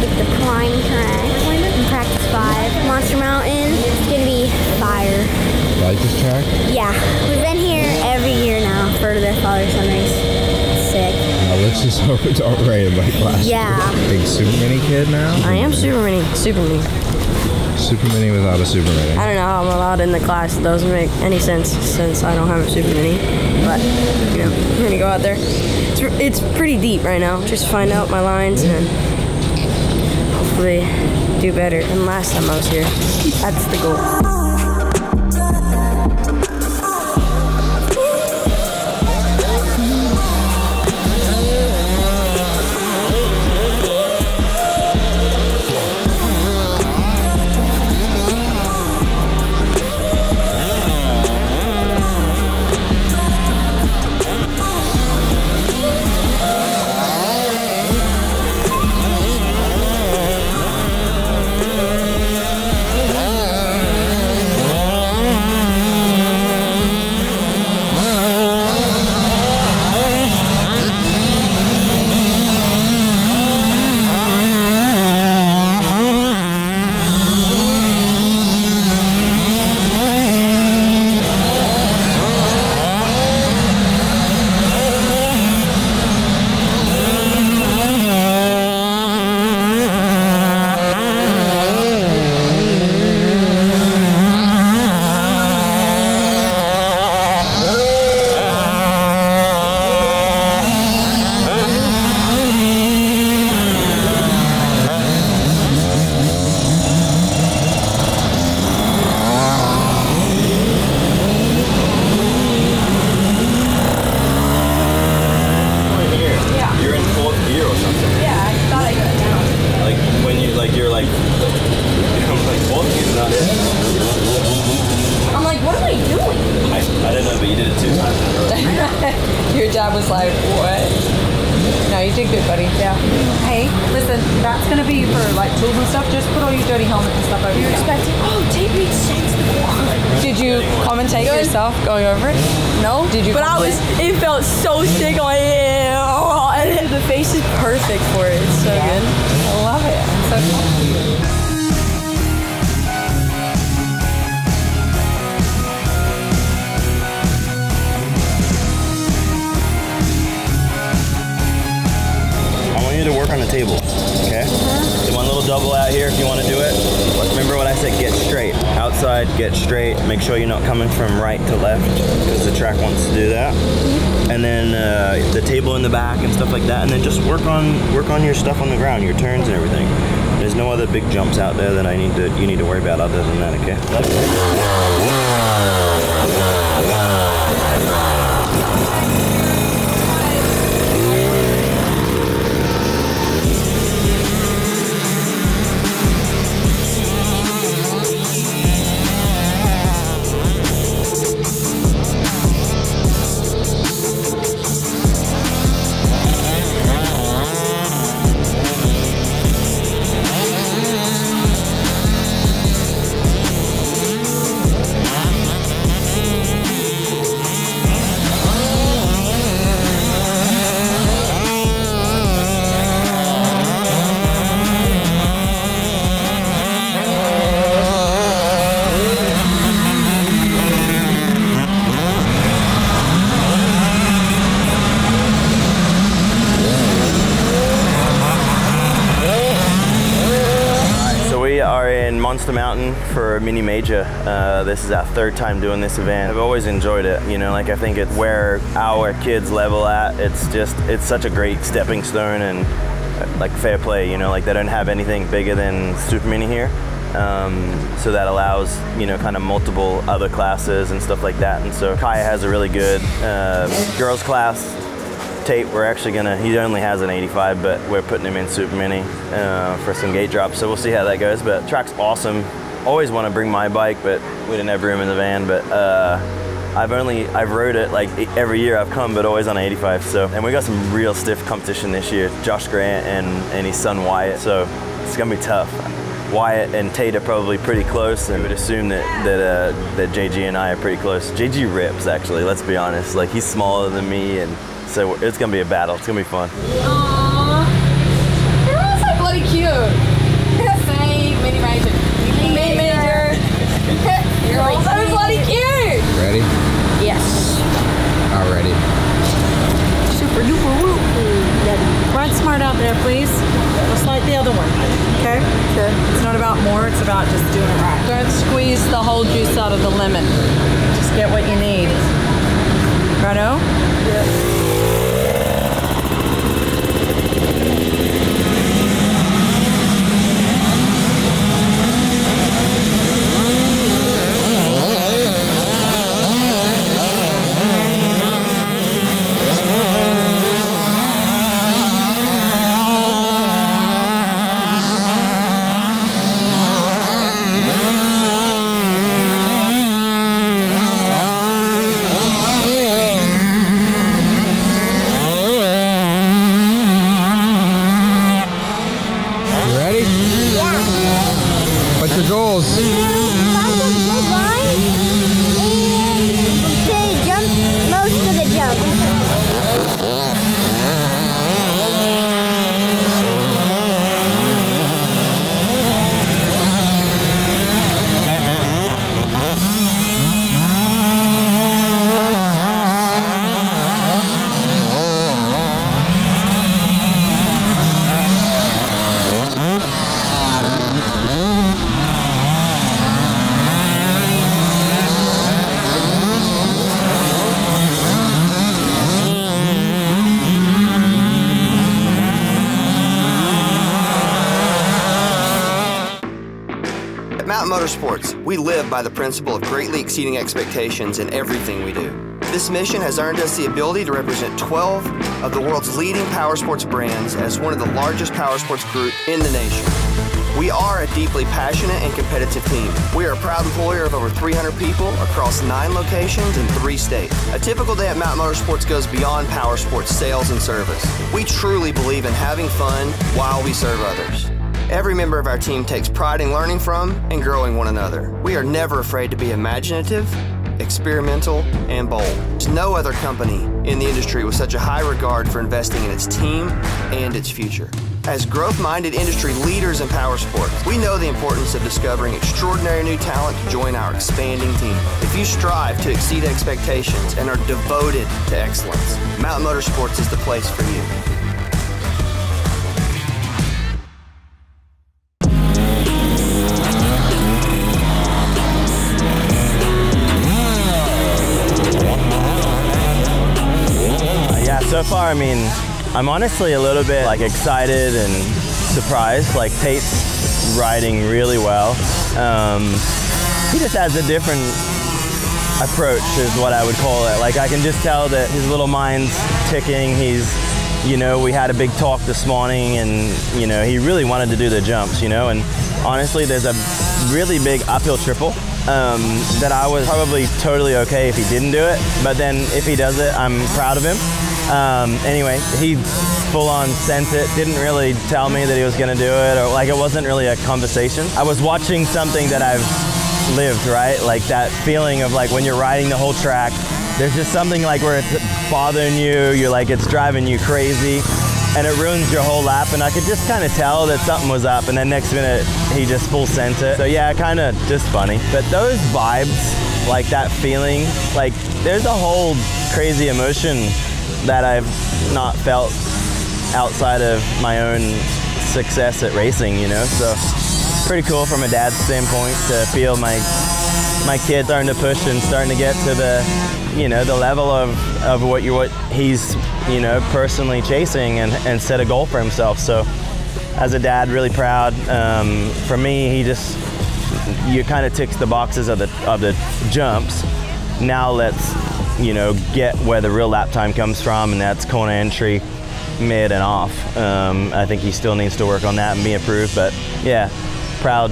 get the prime time in practice 5. Monster Mountain, it's going to be fire. You like this track? Yeah. We've been here every year now for the father-son race. It's sick. Now let's just hope it's all right like last year. Yeah. Big Super Mini kid now? I am Super Mini. Super Mini. Super Mini without a Super Mini. I don't know how I'm allowed in the class. It doesn't make any sense since I don't have a Super Mini. But, you know, I'm going to go out there. It's pretty deep right now. Just find out my lines and hopefully do better than last time I was here. That's the goal. Your job was like, what? No, you did good, buddy. Yeah. Hey, listen, that's going to be for like tools and stuff. Just put all your dirty helmets and stuff over here. You're expecting, oh, Tate made sense. Did you commentate yourself going over it? No. Did you? But it felt so sick on it. Oh, and the face is perfect for it. It's so good. I love it. It's so cool. To work on the table, okay? Do one little double out here if you want to do it. Remember what I said, get straight. Outside, get straight. Make sure you're not coming from right to left because the track wants to do that. And then the table in the back and stuff like that. And then just work on your stuff on the ground, your turns and everything. There's no other big jumps out there that you need to worry about other than that, okay? Monster Mountain for Mini Major. This is our 3rd time doing this event. I've always enjoyed it. You know, like I think it's where our kids level at. It's such a great stepping stone and like fair play. You know, like they don't have anything bigger than Super Mini here. So that allows, you know, kind of multiple other classes and stuff like that. And so Kaya has a really good girls class. Tate, we're actually gonna, he only has an 85, but we're putting him in Super Mini for some gate drops, so we'll see how that goes. But track's awesome. Always want to bring my bike, but we didn't have room in the van. But I've rode it like every year I've come, but always on 85. So, and we got some real stiff competition this year. Josh Grant and his son Wyatt, so it's gonna be tough. Wyatt and Tate are probably pretty close, and I would assume that JG and I are pretty close. JG rips, actually, let's be honest. Like, he's smaller than me, and so it's gonna be a battle. It's gonna be fun. Aww, everyone's so bloody cute. whole juice out of the lemon. Just get what you need. Righto? Yep. Motorsports, we live by the principle of greatly exceeding expectations in everything we do. This mission has earned us the ability to represent 12 of the world's leading powersports brands as one of the largest powersports group in the nation. We are a deeply passionate and competitive team. We are a proud employer of over 300 people across 9 locations in 3 states. A typical day at Mountain Motorsports goes beyond powersports sales and service. We truly believe in having fun while we serve others. Every member of our team takes pride in learning from and growing one another. We are never afraid to be imaginative, experimental, and bold. There's no other company in the industry with such a high regard for investing in its team and its future. As growth-minded industry leaders in powersports, we know the importance of discovering extraordinary new talent to join our expanding team. If you strive to exceed expectations and are devoted to excellence, Mountain Motorsports is the place for you. So far, I mean, I'm honestly a little bit like excited and surprised. Like Tate's riding really well. He just has a different approach is what I would call it. Like I can just tell that his little mind's ticking. He's, you know, we had a big talk this morning and, you know, he really wanted to do the jumps, you know, and honestly, there's a really big uphill triple. That I was probably totally okay if he didn't do it, but then if he does it, I'm proud of him. Anyway, he full-on sent it, didn't really tell me that he was gonna do it, or like it wasn't really a conversation. I was watching something that I've lived, right? Like that feeling of like when you're riding the whole track, there's just something like where it's bothering you, you're like it's driving you crazy, and it ruins your whole lap, and I could just kind of tell that something was up, and then next minute, he just full sent it. So yeah, kind of just funny. But those vibes, like that feeling, like there's a whole crazy emotion that I've not felt outside of my own success at racing, you know? So pretty cool from a dad's standpoint to feel my kid starting to push and starting to get to the, you know, the level of what he's, you know, personally chasing and set a goal for himself. So as a dad, really proud. For me, he just, you kind of ticks the boxes of the jumps. Now let's, you know, get where the real lap time comes from, and that's corner entry, mid and off. I think he still needs to work on that and be improved, but yeah, proud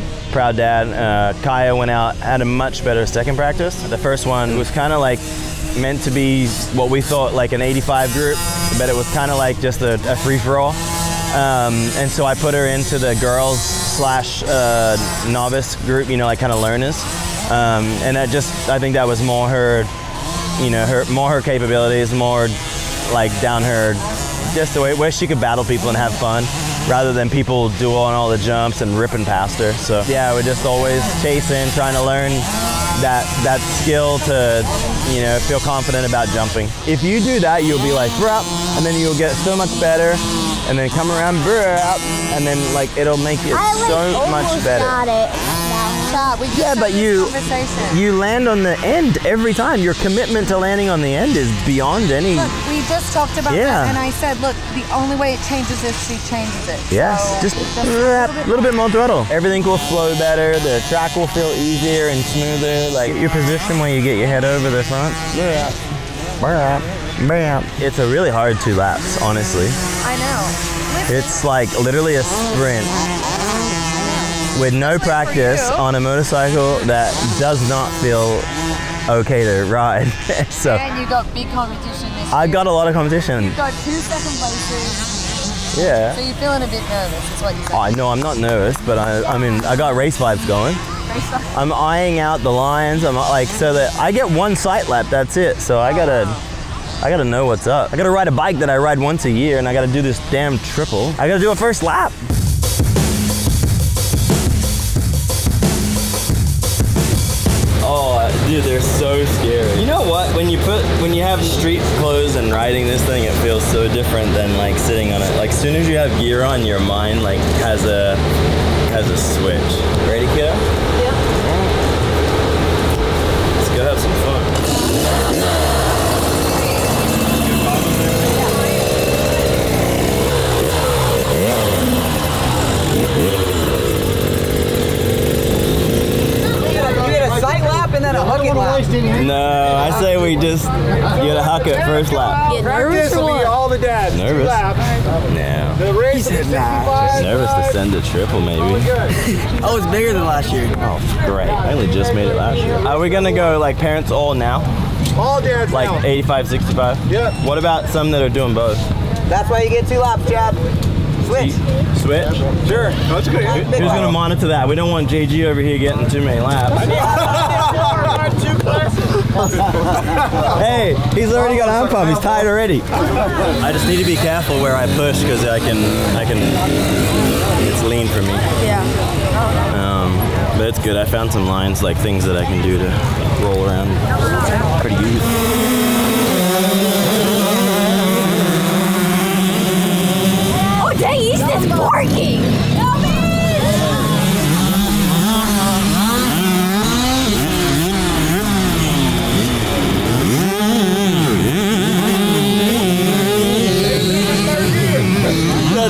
dad. Kaya went out, had a much better second practice. The first one was kind of like meant to be what we thought like an 85 group, but it was kind of like just a free-for-all. And so I put her into the girls / novice group, you know, like kind of learners. And that just, I think that was more her, you know, more her capabilities, more like down her, just the way where she could battle people and have fun, rather than people doing all the jumps and ripping past her. So yeah, we're just always chasing, trying to learn that skill to, you know, feel confident about jumping. If you do that, you'll be like, bruh, and then you'll get so much better, and then come around, bruh, and then like it'll make it so much better. I almost got it. job. We just you land on the end every time. Your commitment to landing on the end is beyond any. Look, we just talked about that, and I said, look, the only way it changes is she changes it. Yes, so just a little bit more throttle. Everything will flow better. The track will feel easier and smoother. Like your position where you get your head over the front. Yeah. It's a really hard 2 laps, honestly. I know. It's like literally a sprint with no practice on a motorcycle that does not feel okay to ride. So and you got big competition this year. I got a lot of competition. You got 2 second places. Yeah. So you're feeling a bit nervous, is what you said. Oh, no, I'm not nervous, but I mean, I got race vibes going. I'm eyeing out the lines. I'm like, so that I get 1 sight lap. That's it. So I gotta know what's up. I gotta ride a bike that I ride once a year, and I gotta do this damn triple. I gotta do a first lap. Oh, dude, they're so scary. You know what? When you have street clothes and riding this thing, it feels so different than like sitting on it. Like as soon as you have gear on, your mind like has a switch. Ready, kiddo? Have some fun. You get a sight lap and then a huck it lap. No, I say we just get a huck it first lap. Get nervous or what? All the dads. Nervous? No. The race is nah. Nervous to send a triple, maybe. Oh, it's bigger than last year. Oh, great. I only just made it last year. Are we going to go, like, parents all now? All dads like now. Like 85, 65? Yeah. What about some that are doing both? That's why you get 2 laps, Chad. Switch. Switch? Sure. No, it's good. Who's going to monitor that? We don't want JG over here getting too many laps. Hey, he's already got a hand pump. He's tired already. I just need to be careful where I push because I can. It's lean for me. Yeah. But it's good. I found some lines, like things that I can do to roll around. Pretty easy. Oh, dang! Easton's barking.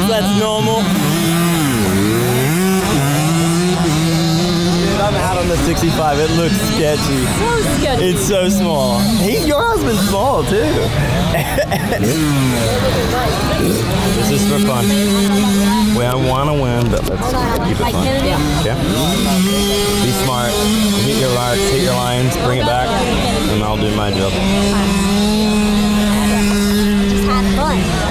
That's normal. Dude, I'm out on the 65. It looks sketchy. So sketchy. It's so small. Your husband's small too. This is for fun. We don't want to win, but let's keep it fun. Yeah. Be smart. Hit your marks. Hit your lines. Bring it back, and I'll do my job.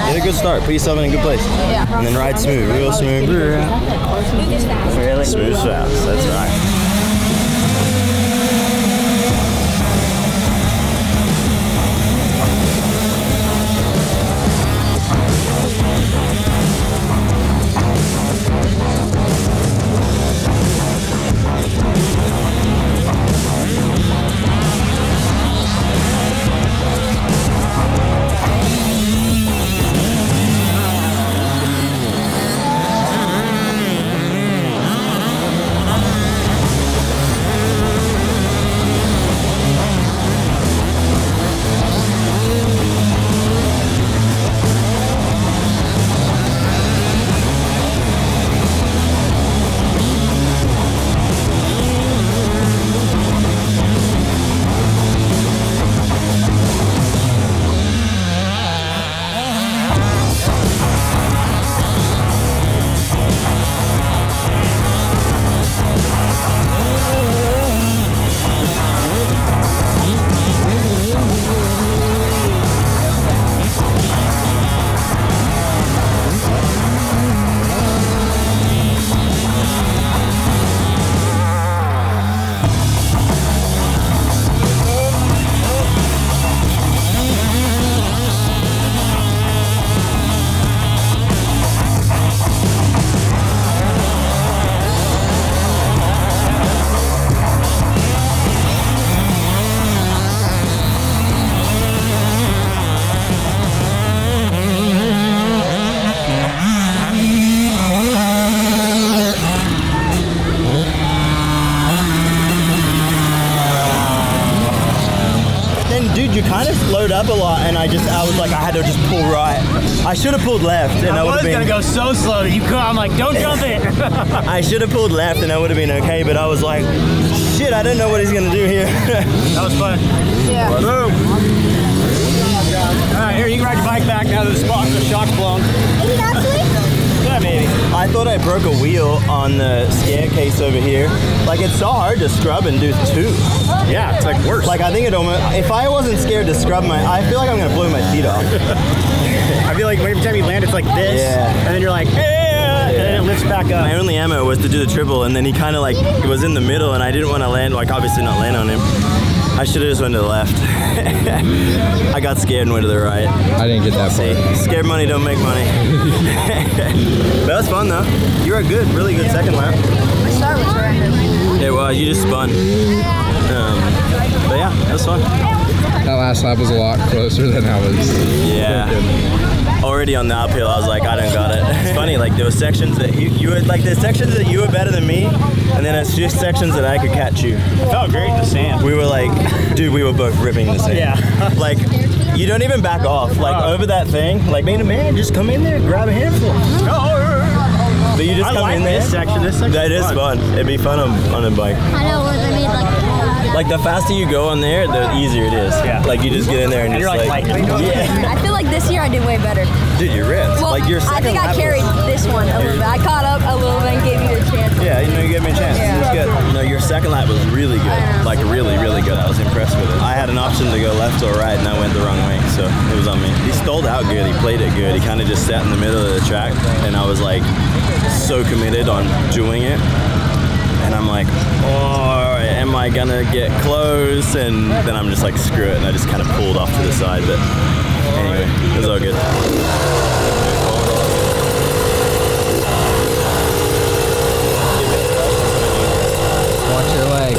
Get a good start. Put yourself in a good place. Yeah. And then ride smooth. Real smooth. Really? Smooth fast. That's right. then, dude, you kind of slowed up a lot, and I was like, I had to just pull right. I should have pulled left, and I would have been. I was gonna go so slow. You could, I'm like, don't jump it. I should have pulled left, and I would have been okay. But I was like, shit, I don't know what he's gonna do here. That was fun. Yeah. All right, here, you can ride your bike back now that the shock's blown. Is it actually? Yeah, maybe. I thought I broke a wheel on the staircase over here. Like, it's so hard to scrub and do two. Yeah, it's like worse. Like, I think it almost, if I wasn't scared to scrub my, I feel like I'm gonna blow my feet off. I feel like every time you land, it's like this, and then you're like, hey! And then it lifts back up. My only ammo was to do the triple, and then he kind of like, it was in the middle, and I didn't want to land, like, obviously not land on him. I should have just went to the left. I got scared and went to the right. I didn't get that far. Scared money don't make money. That was fun though. You were a good, really good second lap. My start was random. It was, you just spun. But yeah, that was fun. That last lap was a lot closer than I was. Yeah. Already on the uphill, I was like, I don't got it. It's funny, like there were sections that you were, like there's sections that you were better than me, and then it's just sections that I could catch you. It felt great in the sand. We were like, dude, we were both ripping the sand. Yeah. Like, you don't even back off. Like, over that thing, like, man, just come in there, grab a handful. But you just come in there. This section that is fun. It'd be fun on a bike. I know, I mean, like, the faster you go on there, the easier it is. Yeah. Like, you just get in there and you're just like yeah. I feel like this year I did way better. Dude, you're ripped. Well, like, your second I think I carried this one a little bit. I caught up a little bit and gave you a chance. Yeah, you know, you gave me a chance. Yeah. It was good. No, your second lap was really good. Like, really, really good. I was impressed with it. I had an option to go left or right, and I went the wrong way, so it was on me. He stalled out good. He played it good. He kind of just sat in the middle of the track, and I was, like, so committed on doing it. And I'm like, oh, am I gonna get close? And then I'm just like, screw it. And I just kind of pulled off to the side. But anyway, it was all good. Watch your leg.